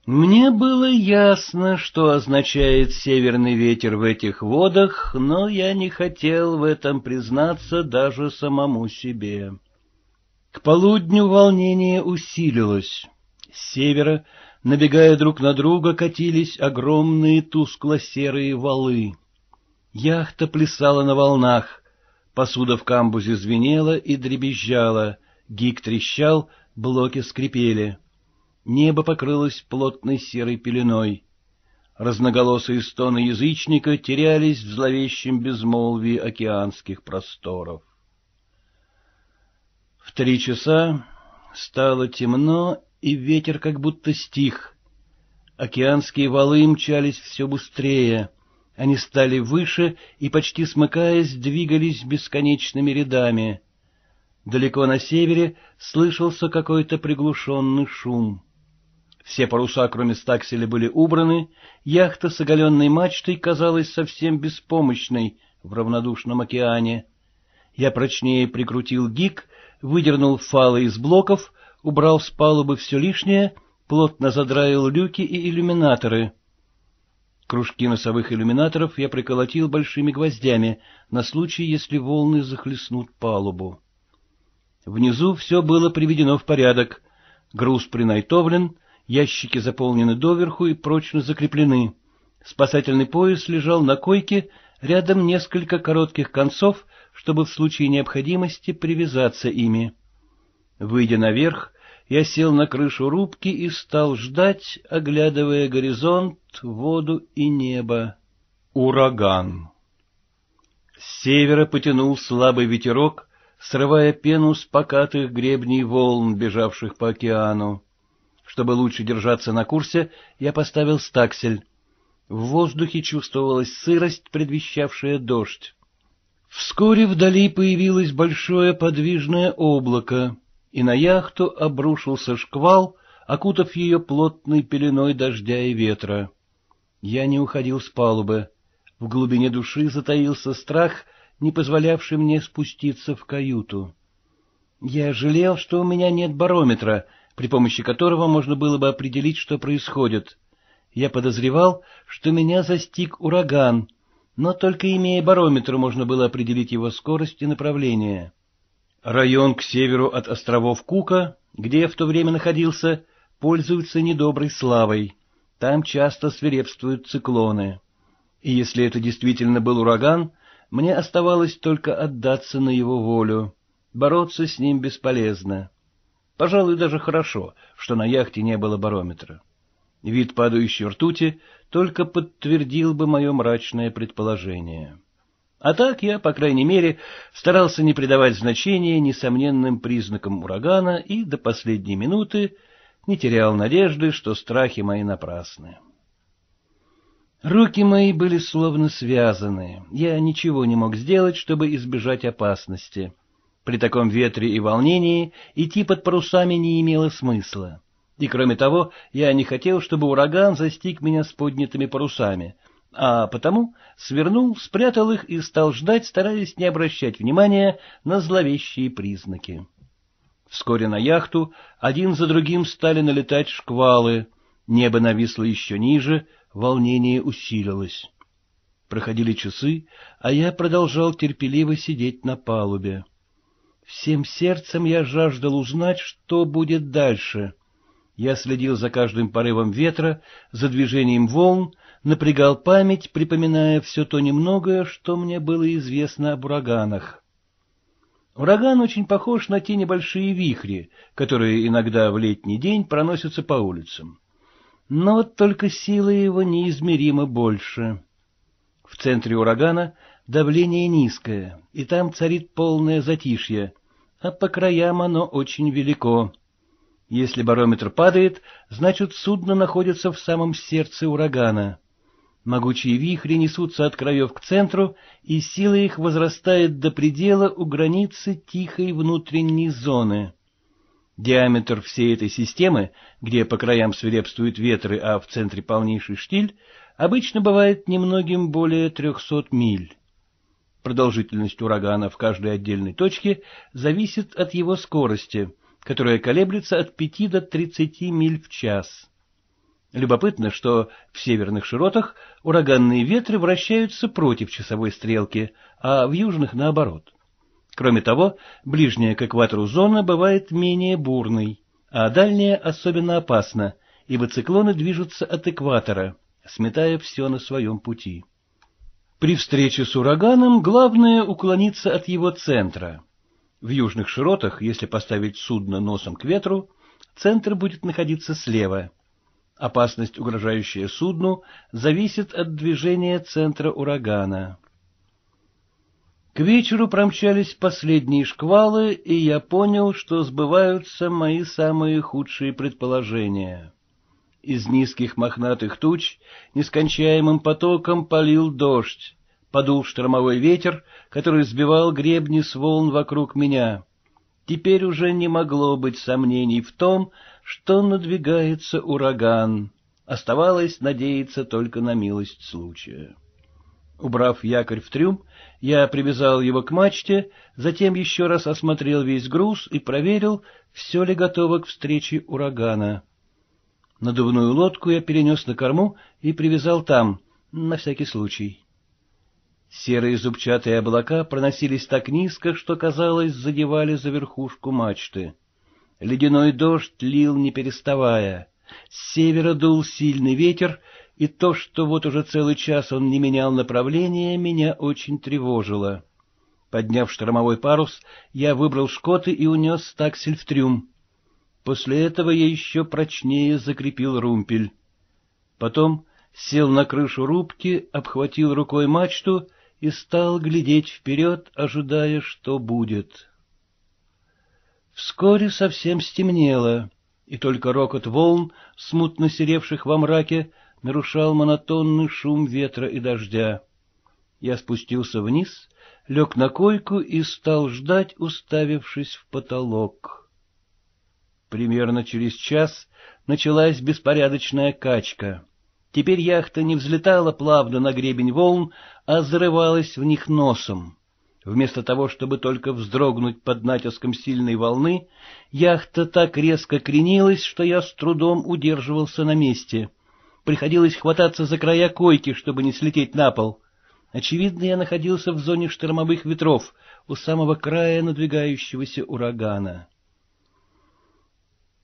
Мне было ясно, что означает северный ветер в этих водах, но я не хотел в этом признаться даже самому себе. К полудню волнение усилилось. С севера, набегая друг на друга, катились огромные тускло-серые валы. Яхта плясала на волнах, посуда в камбузе звенела и дребезжала, гик трещал, блоки скрипели. Небо покрылось плотной серой пеленой. Разноголосые стоны язычника терялись в зловещем безмолвии океанских просторов. В 3 часа стало темно, и ветер как будто стих. Океанские валы мчались все быстрее, они стали выше и, почти смыкаясь, двигались бесконечными рядами. Далеко на севере слышался какой-то приглушенный шум. Все паруса, кроме стакселя, были убраны, яхта с оголенной мачтой казалась совсем беспомощной в равнодушном океане. Я прочнее прикрутил гик, выдернул фалы из блоков, убрал с палубы все лишнее, плотно задраил люки и иллюминаторы. Кружки носовых иллюминаторов я приколотил большими гвоздями на случай, если волны захлестнут палубу. Внизу все было приведено в порядок, груз принайтовлен, ящики заполнены доверху и прочно закреплены. Спасательный пояс лежал на койке, рядом несколько коротких концов, чтобы в случае необходимости привязаться ими. Выйдя наверх, я сел на крышу рубки и стал ждать, оглядывая горизонт, воду и небо. Ураган. С севера потянул слабый ветерок, срывая пену с покатых гребней волн, бежавших по океану. Чтобы лучше держаться на курсе, я поставил стаксель. В воздухе чувствовалась сырость, предвещавшая дождь. Вскоре вдали появилось большое подвижное облако, и на яхту обрушился шквал, окутав ее плотной пеленой дождя и ветра. Я не уходил с палубы. В глубине души затаился страх, не позволявший мне спуститься в каюту. Я жалел, что у меня нет барометра, при помощи которого можно было бы определить, что происходит. Я подозревал, что меня застиг ураган, но только имея барометр можно было определить его скорость и направление. Район к северу от островов Кука, где я в то время находился, пользуется недоброй славой. Там часто свирепствуют циклоны. И если это действительно был ураган, мне оставалось только отдаться на его волю. Бороться с ним бесполезно. Пожалуй, даже хорошо, что на яхте не было барометра. Вид падающей ртути только подтвердил бы мое мрачное предположение. А так я, по крайней мере, старался не придавать значения несомненным признакам урагана и до последней минуты не терял надежды, что страхи мои напрасны. Руки мои были словно связаны, я ничего не мог сделать, чтобы избежать опасности. При таком ветре и волнении идти под парусами не имело смысла. И, кроме того, я не хотел, чтобы ураган застиг меня с поднятыми парусами, а потому свернул, спрятал их и стал ждать, стараясь не обращать внимания на зловещие признаки. Вскоре на яхту один за другим стали налетать шквалы, небо нависло еще ниже, волнение усилилось. Проходили часы, а я продолжал терпеливо сидеть на палубе. Всем сердцем я жаждал узнать, что будет дальше. Я следил за каждым порывом ветра, за движением волн, напрягал память, припоминая все то немногое, что мне было известно об ураганах. Ураган очень похож на те небольшие вихри, которые иногда в летний день проносятся по улицам. Но вот только сила его неизмеримо больше. В центре урагана давление низкое, и там царит полное затишье, а по краям оно очень велико. Если барометр падает, значит, судно находится в самом сердце урагана. Могучие вихри несутся от краев к центру, и сила их возрастает до предела у границы тихой внутренней зоны. Диаметр всей этой системы, где по краям свирепствуют ветры, а в центре полнейший штиль, обычно бывает немногим более 300 миль. Продолжительность урагана в каждой отдельной точке зависит от его скорости, которая колеблется от 5 до 30 миль в час. Любопытно, что в северных широтах ураганные ветры вращаются против часовой стрелки, а в южных наоборот. Кроме того, ближняя к экватору зона бывает менее бурной, а дальняя особенно опасна, ибо циклоны движутся от экватора, сметая все на своем пути. При встрече с ураганом главное уклониться от его центра. В южных широтах, если поставить судно носом к ветру, центр будет находиться слева. Опасность, угрожающая судну, зависит от движения центра урагана. К вечеру промчались последние шквалы, и я понял, что сбываются мои самые худшие предположения. Из низких мохнатых туч нескончаемым потоком полил дождь, подул штормовой ветер, который сбивал гребни с волн вокруг меня. Теперь уже не могло быть сомнений в том, что надвигается ураган. Оставалось надеяться только на милость случая. Убрав якорь в трюм, я привязал его к мачте, затем еще раз осмотрел весь груз и проверил, все ли готово к встрече урагана. Надувную лодку я перенес на корму и привязал там, на всякий случай. Серые зубчатые облака проносились так низко, что, казалось, задевали за верхушку мачты. Ледяной дождь лил, не переставая. С севера дул сильный ветер, и то, что вот уже целый час он не менял направление, меня очень тревожило. Подняв штормовой парус, я выбрал шкоты и унес стаксель в трюм. После этого я еще прочнее закрепил румпель. Потом сел на крышу рубки, обхватил рукой мачту и стал глядеть вперед, ожидая, что будет. Вскоре совсем стемнело, и только рокот волн, смутно серевших во мраке, нарушал монотонный шум ветра и дождя. Я спустился вниз, лег на койку и стал ждать, уставившись в потолок. Примерно через час началась беспорядочная качка. Теперь яхта не взлетала плавно на гребень волн, а зарывалась в них носом. Вместо того, чтобы только вздрогнуть под натиском сильной волны, яхта так резко кренилась, что я с трудом удерживался на месте. Приходилось хвататься за края койки, чтобы не слететь на пол. Очевидно, я находился в зоне штормовых ветров, у самого края надвигающегося урагана.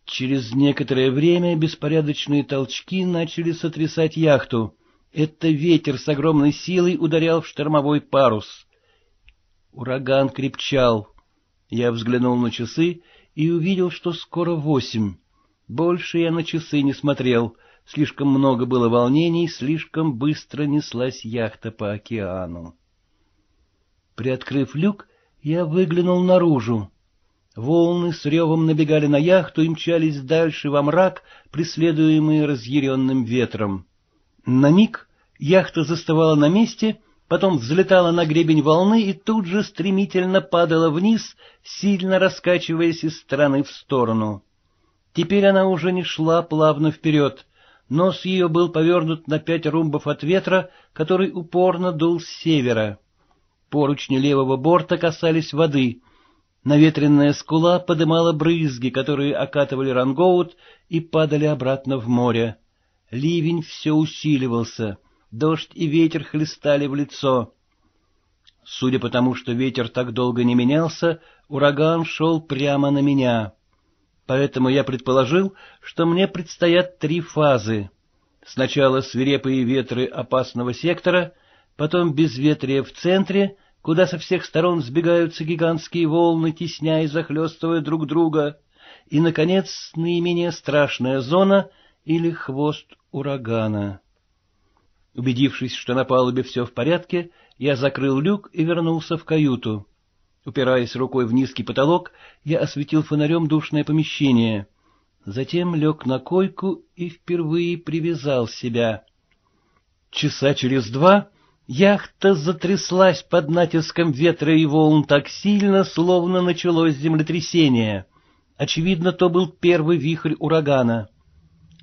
Через некоторое время беспорядочные толчки начали сотрясать яхту. Это ветер с огромной силой ударял в штормовой парус. Ураган крепчал. Я взглянул на часы и увидел, что скоро 8. Больше я на часы не смотрел. Слишком много было волнений, слишком быстро неслась яхта по океану. Приоткрыв люк, я выглянул наружу. Волны с ревом набегали на яхту и мчались дальше во мрак, преследуемые разъяренным ветром. На миг яхта застывала на месте, потом взлетала на гребень волны и тут же стремительно падала вниз, сильно раскачиваясь из стороны в сторону. Теперь она уже не шла плавно вперед. Нос ее был повернут на 5 румбов от ветра, который упорно дул с севера. Поручни левого борта касались воды. Наветренная скула подымала брызги, которые окатывали рангоут и падали обратно в море. Ливень все усиливался, дождь и ветер хлестали в лицо. Судя по тому, что ветер так долго не менялся, ураган шел прямо на меня. Поэтому я предположил, что мне предстоят 3 фазы. Сначала свирепые ветры опасного сектора, потом безветрие в центре, куда со всех сторон сбегаются гигантские волны, тесня и захлестывая друг друга, и, наконец, наименее страшная зона или хвост урагана. Убедившись, что на палубе все в порядке, я закрыл люк и вернулся в каюту. Упираясь рукой в низкий потолок, я осветил фонарем душное помещение. Затем лег на койку и впервые привязал себя. Часа через 2... яхта затряслась под натиском ветра и волн так сильно, словно началось землетрясение. Очевидно, то был первый вихрь урагана.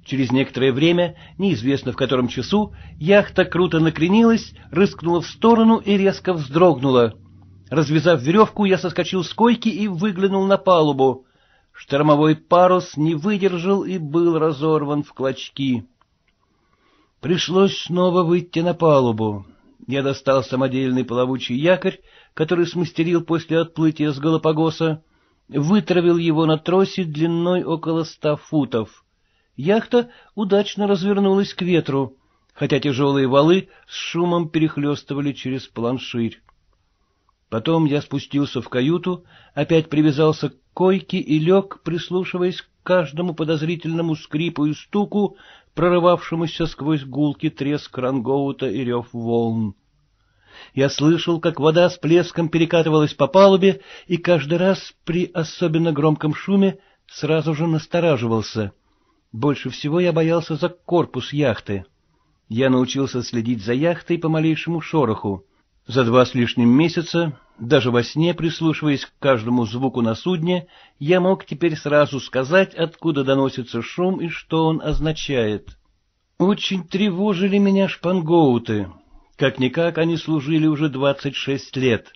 Через некоторое время, неизвестно в котором часу, яхта круто накренилась, рыскнула в сторону и резко вздрогнула. Развязав веревку, я соскочил с койки и выглянул на палубу. Штормовой парус не выдержал и был разорван в клочки. Пришлось снова выйти на палубу. Я достал самодельный плавучий якорь, который смастерил после отплытия с Галапагоса, вытравил его на тросе длиной около 100 футов. Яхта удачно развернулась к ветру, хотя тяжелые валы с шумом перехлестывали через планширь. Потом я спустился в каюту, опять привязался к койке и лег, прислушиваясь к каждому подозрительному скрипу и стуку, прорывавшемуся сквозь гулкий треск рангоута и рев волн. Я слышал, как вода с плеском перекатывалась по палубе, и каждый раз при особенно громком шуме сразу же настораживался. Больше всего я боялся за корпус яхты. Я научился следить за яхтой по малейшему шороху. За 2 с лишним месяца, даже во сне прислушиваясь к каждому звуку на судне, я мог теперь сразу сказать, откуда доносится шум и что он означает. Очень тревожили меня шпангоуты. Как-никак они служили уже 26 лет.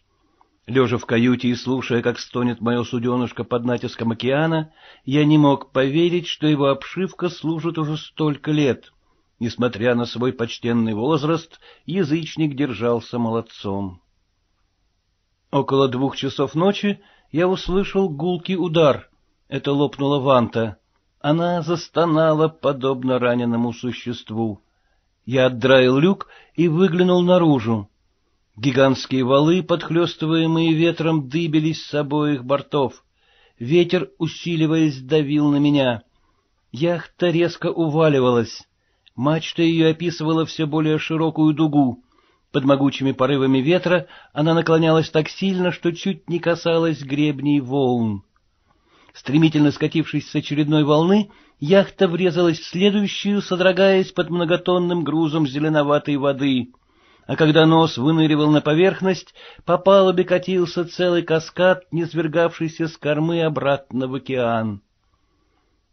Лежа в каюте и слушая, как стонет мое суденышко под натиском океана, я не мог поверить, что его обшивка служит уже столько лет. Несмотря на свой почтенный возраст, язычник держался молодцом. Около 2 часов ночи я услышал гулкий удар. Это лопнула ванта. Она застонала, подобно раненому существу. Я отдраил люк и выглянул наружу. Гигантские валы, подхлёстываемые ветром, дыбились с обоих бортов. Ветер, усиливаясь, давил на меня. Яхта резко уваливалась. Мачта ее описывала все более широкую дугу. Под могучими порывами ветра она наклонялась так сильно, что чуть не касалась гребней волн. Стремительно скатившись с очередной волны, яхта врезалась в следующую, содрогаясь под многотонным грузом зеленоватой воды. А когда нос выныривал на поверхность, по палубе катился целый каскад, низвергавшийся с кормы обратно в океан.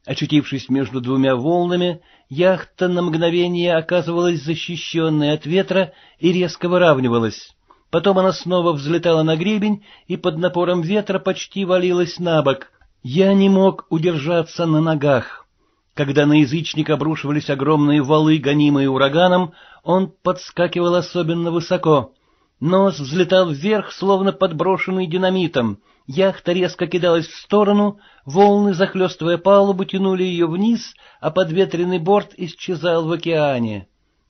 Очутившись между двумя волнами, яхта на мгновение оказывалась защищенной от ветра и резко выравнивалась. Потом она снова взлетала на гребень и под напором ветра почти валилась на бок. Я не мог удержаться на ногах. Когда на язычник обрушивались огромные валы, гонимые ураганом, он подскакивал особенно высоко. Нос взлетал вверх, словно подброшенный динамитом. Яхта резко кидалась в сторону, волны, захлестывая палубу, тянули ее вниз, а подветренный борт исчезал в океане.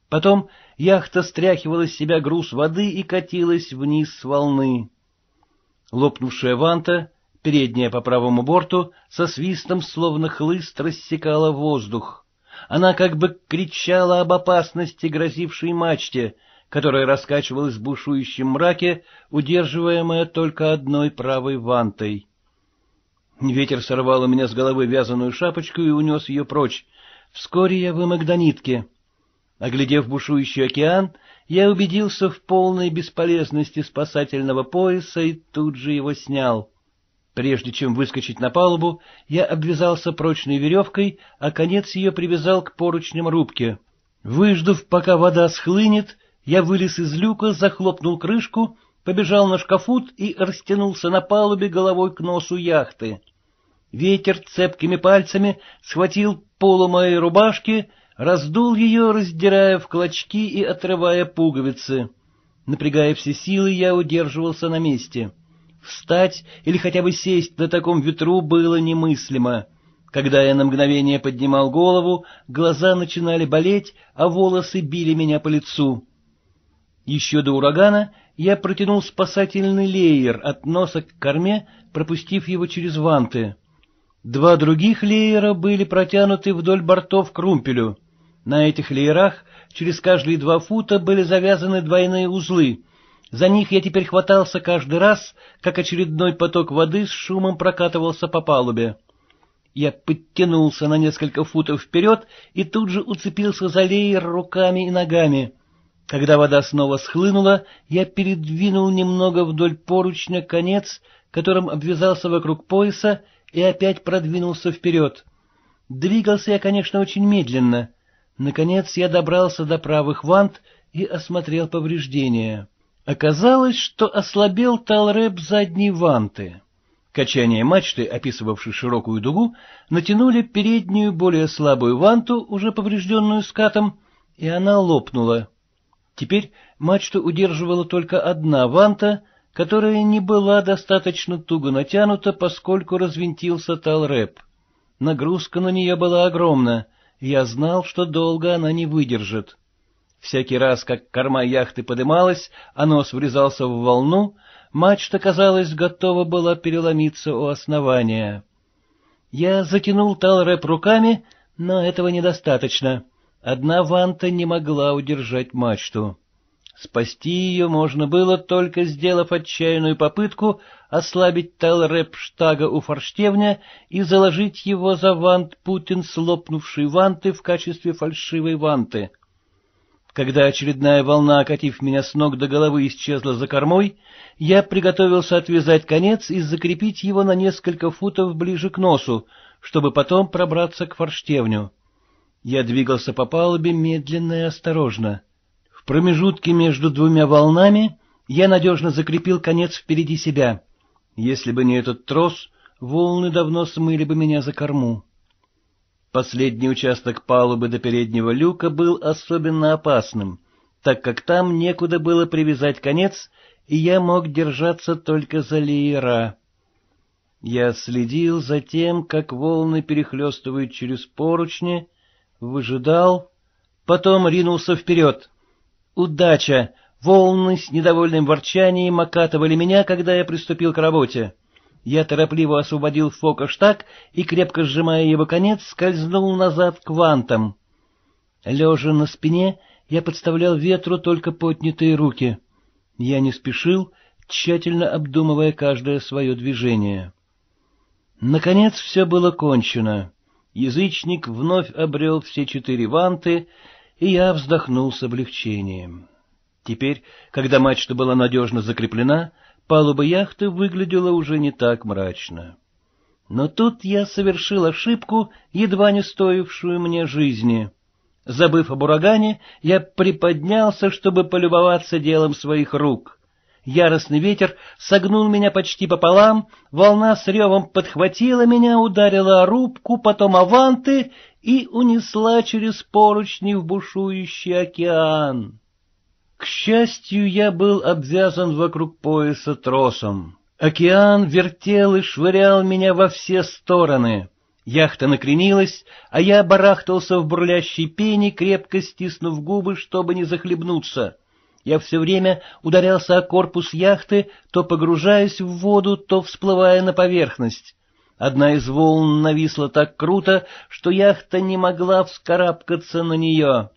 Потом яхта стряхивала с себя груз воды и катилась вниз с волны. Лопнувшая ванта, передняя по правому борту, со свистом, словно хлыст, рассекала воздух. Она как бы кричала об опасности, грозившей мачте, которая раскачивалась в бушующем мраке, удерживаемая только одной правой вантой. Ветер сорвал у меня с головы вязаную шапочку и унес ее прочь. Вскоре я вымок до нитки. Оглядев бушующий океан, я убедился в полной бесполезности спасательного пояса и тут же его снял. Прежде чем выскочить на палубу, я обвязался прочной веревкой, а конец ее привязал к поручням рубки. Выждав, пока вода схлынет, я вылез из люка, захлопнул крышку, побежал на шкафут и растянулся на палубе головой к носу яхты. Ветер цепкими пальцами схватил полу моей рубашки, раздул ее, раздирая в клочки и отрывая пуговицы. Напрягая все силы, я удерживался на месте. Встать или хотя бы сесть на таком ветру было немыслимо. Когда я на мгновение поднимал голову, глаза начинали болеть, а волосы били меня по лицу. Еще до урагана я протянул спасательный леер от носа к корме, пропустив его через ванты. 2 других леера были протянуты вдоль бортов к румпелю. На этих леерах через каждые 2 фута были завязаны двойные узлы. За них я теперь хватался каждый раз, как очередной поток воды с шумом прокатывался по палубе. Я подтянулся на несколько футов вперед и тут же уцепился за леер руками и ногами. Когда вода снова схлынула, я передвинул немного вдоль поручня конец, которым обвязался вокруг пояса, и опять продвинулся вперед. Двигался я, конечно, очень медленно. Наконец я добрался до правых вант и осмотрел повреждения. Оказалось, что ослабел талрэп задней ванты. Качание мачты, описывавшей широкую дугу, натянули переднюю, более слабую ванту, уже поврежденную скатом, и она лопнула. Теперь мачту удерживала только одна ванта, которая не была достаточно туго натянута, поскольку развинтился талрэп. Нагрузка на нее была огромна, я знал, что долго она не выдержит. Всякий раз, как корма яхты подымалась, а нос врезался в волну, мачта, казалось, готова была переломиться у основания. Я затянул талрэп руками, но этого недостаточно. Одна ванта не могла удержать мачту. Спасти ее можно было, только сделав отчаянную попытку ослабить талреп штага у форштевня и заложить его за вант Путин, слопнувший ванты в качестве фальшивой ванты. Когда очередная волна, окатив меня с ног до головы, исчезла за кормой, я приготовился отвязать конец и закрепить его на несколько футов ближе к носу, чтобы потом пробраться к форштевню. Я двигался по палубе медленно и осторожно. В промежутке между двумя волнами я надежно закрепил конец впереди себя. Если бы не этот трос, волны давно смыли бы меня за корму. Последний участок палубы до переднего люка был особенно опасным, так как там некуда было привязать конец, и я мог держаться только за леера. Я следил за тем, как волны перехлестывают через поручни, выжидал, потом ринулся вперед. Удача! Волны с недовольным ворчанием окатывали меня, когда я приступил к работе. Я торопливо освободил фока штаг и, крепко сжимая его конец, скользнул назад к вантам. Лежа на спине, я подставлял ветру только поднятые руки. Я не спешил, тщательно обдумывая каждое свое движение. Наконец все было кончено. Язычник вновь обрел все 4 ванты, и я вздохнул с облегчением. Теперь, когда мачта была надежно закреплена, палуба яхты выглядела уже не так мрачно. Но тут я совершил ошибку, едва не стоившую мне жизни. Забыв об урагане, я приподнялся, чтобы полюбоваться делом своих рук. Яростный ветер согнул меня почти пополам, волна с ревом подхватила меня, ударила о рубку, потом о ванты и унесла через поручни в бушующий океан. К счастью, я был обвязан вокруг пояса тросом. Океан вертел и швырял меня во все стороны. Яхта накренилась, а я барахтался в бурлящей пене, крепко стиснув губы, чтобы не захлебнуться. Я все время ударялся о корпус яхты, то погружаясь в воду, то всплывая на поверхность. Одна из волн нависла так круто, что яхта не могла вскарабкаться на нее.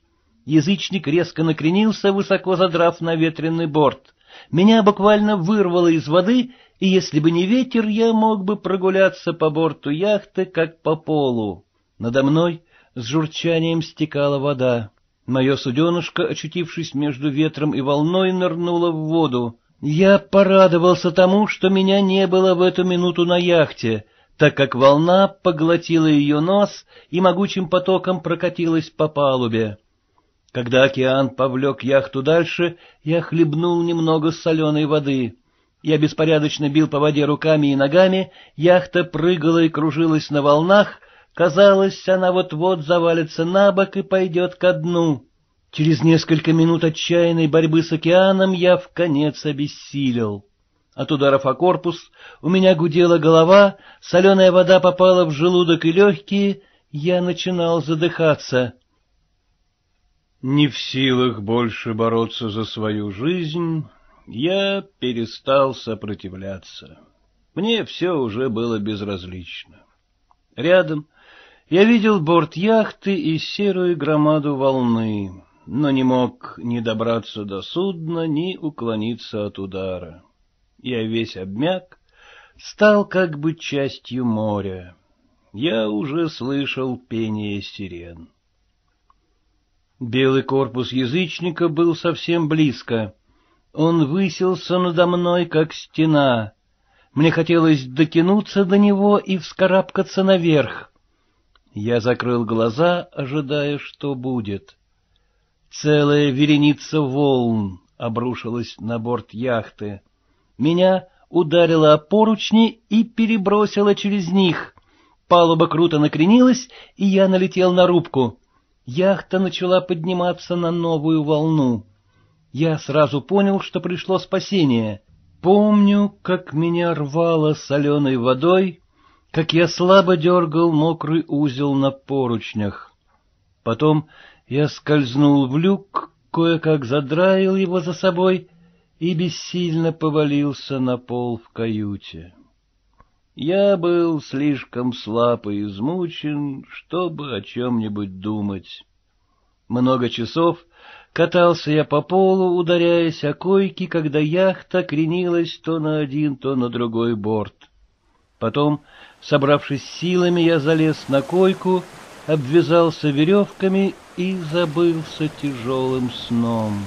Язычник резко накренился, высоко задрав на ветреный борт. Меня буквально вырвало из воды, и если бы не ветер, я мог бы прогуляться по борту яхты, как по полу. Надо мной с журчанием стекала вода. Мое суденышко, очутившись между ветром и волной, нырнуло в воду. Я порадовался тому, что меня не было в эту минуту на яхте, так как волна поглотила ее нос и могучим потоком прокатилась по палубе. Когда океан повлек яхту дальше, я хлебнул немного соленой воды. Я беспорядочно бил по воде руками и ногами, яхта прыгала и кружилась на волнах, казалось, она вот-вот завалится на бок и пойдет ко дну. Через несколько минут отчаянной борьбы с океаном я вконец обессилел. От ударов о корпус у меня гудела голова, соленая вода попала в желудок и легкие, я начинал задыхаться. Не в силах больше бороться за свою жизнь, я перестал сопротивляться. Мне все уже было безразлично. Рядом я видел борт яхты и серую громаду волны, но не мог ни добраться до судна, ни уклониться от удара. Я весь обмяк, стал как бы частью моря. Я уже слышал пение сирен. Белый корпус язычника был совсем близко. Он высился надо мной, как стена. Мне хотелось дотянуться до него и вскарабкаться наверх. Я закрыл глаза, ожидая, что будет. Целая вереница волн обрушилась на борт яхты. Меня ударило о поручни и перебросило через них. Палуба круто накренилась, и я налетел на рубку. Яхта начала подниматься на новую волну. Я сразу понял, что пришло спасение. Помню, как меня рвало соленой водой, как я слабо дергал мокрый узел на поручнях. Потом я скользнул в люк, кое-как задраил его за собой и бессильно повалился на пол в каюте. Я был слишком слаб и измучен, чтобы о чем-нибудь думать. Много часов катался я по полу, ударяясь о койки, когда яхта кренилась то на один, то на другой борт. Потом, собравшись силами, я залез на койку, обвязался веревками и забылся тяжелым сном.